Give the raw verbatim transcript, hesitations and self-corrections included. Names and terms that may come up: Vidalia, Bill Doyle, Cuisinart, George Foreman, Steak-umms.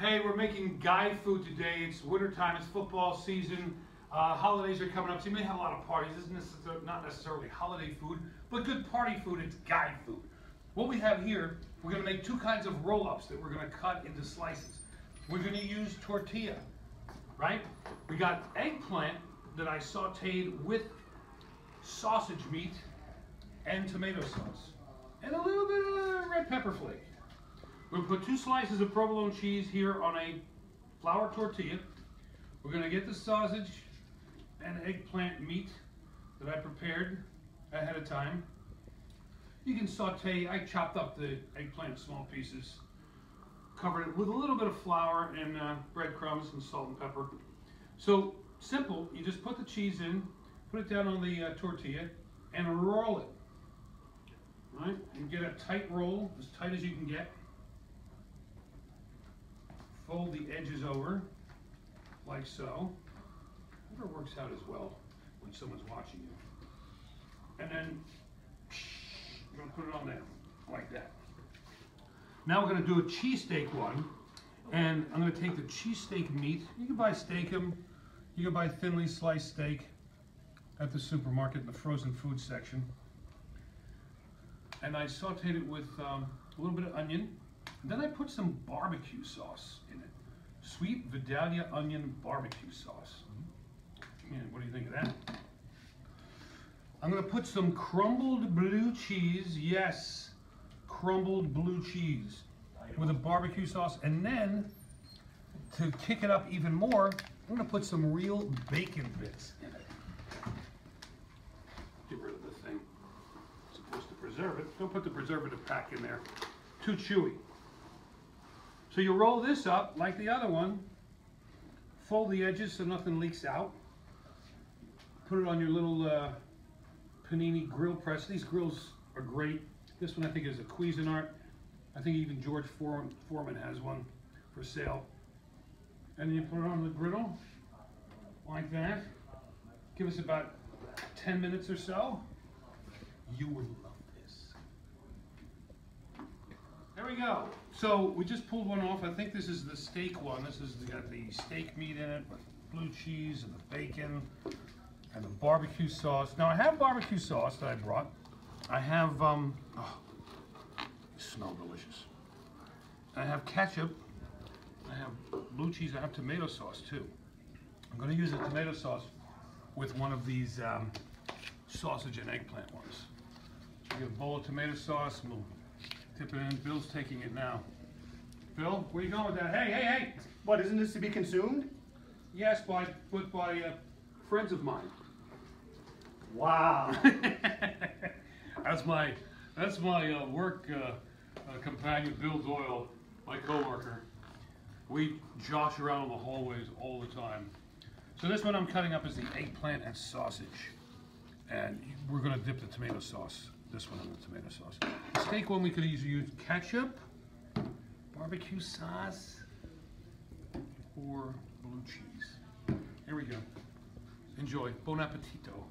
Hey, we're making guy food today. It's winter time. It's football season. Uh, holidays are coming up, so you may have a lot of parties. This is not necessarily holiday food, but good party food. It's guy food. What we have here, we're going to make two kinds of roll-ups that we're going to cut into slices. We're going to use tortilla, right? We got eggplant that I sauteed with sausage meat and tomato sauce, and a little bit of red pepper flake. We're going to put two slices of provolone cheese here on a flour tortilla. We're going to get the sausage and eggplant meat that I prepared ahead of time. You can saute, I chopped up the eggplant in small pieces, covered it with a little bit of flour and uh, breadcrumbs and salt and pepper. So simple, you just put the cheese in, put it down on the uh, tortilla, and roll it. Right? And get a tight roll, as tight as you can get. Fold the edges over, like so. Never works out as well when someone's watching you. And then we're gonna put it on there, like that. Now we're gonna do a cheesesteak one, and I'm gonna take the cheesesteak meat. You can buy Steak-umms, you can buy thinly sliced steak at the supermarket in the frozen food section. And I sauteed it with um, a little bit of onion. Then I put some barbecue sauce in it. Sweet Vidalia onion barbecue sauce. Man, what do you think of that? I'm gonna put some crumbled blue cheese, yes, crumbled blue cheese with a barbecue sauce. And then, to kick it up even more, I'm gonna put some real bacon bits in it. Get rid of the thing. It's supposed to preserve it. Don't put the preservative pack in there. Too chewy. So you roll this up like the other one, fold the edges so nothing leaks out, put it on your little uh, panini grill press. These grills are great. This one I think is a Cuisinart. I think even George Foreman has one for sale. And then you put it on the griddle like that. Give us about ten minutes or so. You will love this. There we go. So we just pulled one off. I think this is the steak one. This has got the steak meat in it with blue cheese and the bacon and the barbecue sauce. Now I have barbecue sauce that I brought. I have, um, oh, they smell delicious. I have ketchup, I have blue cheese, I have tomato sauce too. I'm gonna use the tomato sauce with one of these um, sausage and eggplant ones. You get a bowl of tomato sauce, and we'll tip it in. Bill's taking it now. Bill, where are you going with that? Hey, hey, hey! What, isn't this to be consumed? Yes, by, but by uh, friends of mine. Wow. That's my, that's my uh, work uh, uh, companion, Bill Doyle, my co-worker. We josh around in the hallways all the time. So this one I'm cutting up is the eggplant and sausage. And we're gonna dip the tomato sauce. This one in the tomato sauce. The steak one we could either use ketchup, barbecue sauce, or blue cheese. Here we go. Enjoy. Bon appetito.